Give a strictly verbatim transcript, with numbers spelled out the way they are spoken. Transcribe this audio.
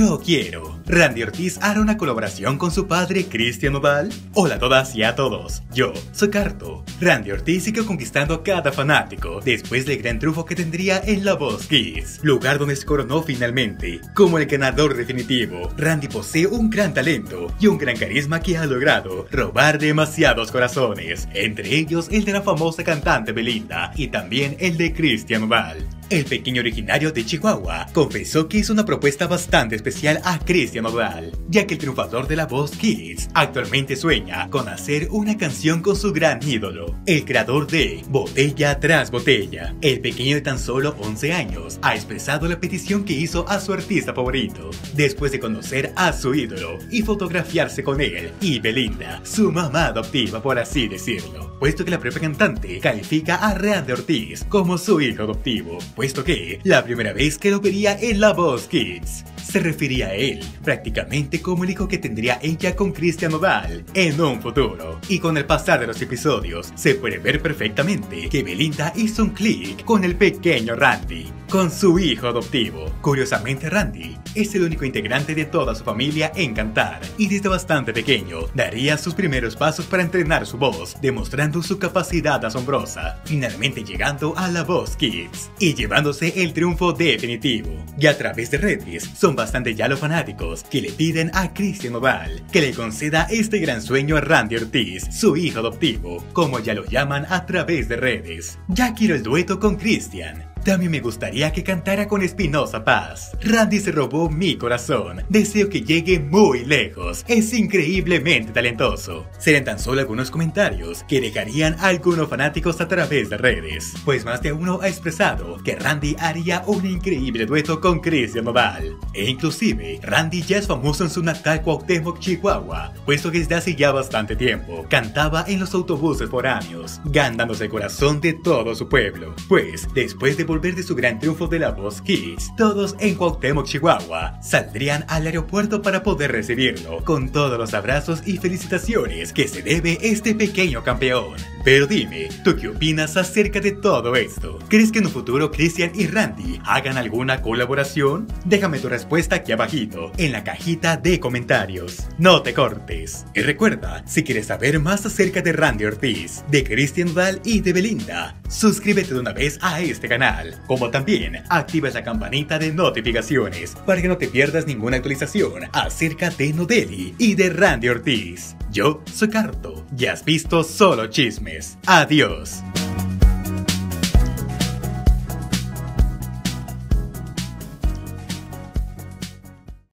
Yo quiero. Randy Ortiz hará una colaboración con su padre Christian Nodal. Hola a todas y a todos, yo soy Carto. Randy Ortiz sigue conquistando a cada fanático después del gran triunfo que tendría en La Voz Kids, lugar donde se coronó finalmente como el ganador definitivo. Randy posee un gran talento y un gran carisma que ha logrado robar demasiados corazones, entre ellos el de la famosa cantante Belinda y también el de Christian Nodal. El pequeño originario de Chihuahua confesó que hizo una propuesta bastante especial a Christian Nodal, ya que el triunfador de La Voz Kids actualmente sueña con hacer una canción con su gran ídolo, el creador de Botella tras Botella. El pequeño de tan solo once años ha expresado la petición que hizo a su artista favorito, después de conocer a su ídolo y fotografiarse con él y Belinda, su mamá adoptiva por así decirlo, puesto que la propia cantante califica a Randy Ortiz como su hijo adoptivo, puesto que la primera vez que lo vería en La Voz Kids, se refería a él prácticamente como el hijo que tendría ella con Christian Nodal en un futuro. Y con el pasar de los episodios, se puede ver perfectamente que Belinda hizo un clic con el pequeño Randy, con su hijo adoptivo. Curiosamente, Randy es el único integrante de toda su familia en cantar, y desde bastante pequeño daría sus primeros pasos para entrenar su voz, demostrando su capacidad asombrosa, finalmente llegando a La Voz Kids y llevando llevándose el triunfo definitivo. Y a través de redes son bastante ya los fanáticos que le piden a Christian Nodal que le conceda este gran sueño a Randy Ortiz, su hijo adoptivo, como ya lo llaman a través de redes. Ya quiero el dueto con Christian. También me gustaría que cantara con Espinosa Paz. Randy se robó mi corazón. Deseo que llegue muy lejos. Es increíblemente talentoso. Serán tan solo algunos comentarios que dejarían a algunos fanáticos a través de redes, pues más de uno ha expresado que Randy haría un increíble dueto con Christian Nodal. E inclusive, Randy ya es famoso en su natal Cuauhtémoc, Chihuahua, puesto que desde hace ya bastante tiempo cantaba en los autobuses foráneos, ganándose el corazón de todo su pueblo, pues después de volver de su gran triunfo de La Voz Kids, todos en Cuauhtémoc, Chihuahua, saldrían al aeropuerto para poder recibirlo con todos los abrazos y felicitaciones que se debe este pequeño campeón. Pero dime, ¿tú qué opinas acerca de todo esto? ¿Crees que en un futuro Christian y Randy hagan alguna colaboración? Déjame tu respuesta aquí abajito, en la cajita de comentarios. No te cortes. Y recuerda, si quieres saber más acerca de Randy Ortiz, de Christian Nodal y de Belinda, suscríbete de una vez a este canal, como también activas la campanita de notificaciones para que no te pierdas ninguna actualización acerca de Nodal y de Randy Ortiz. Yo soy Carto y has visto Sólo Chismes. Adiós.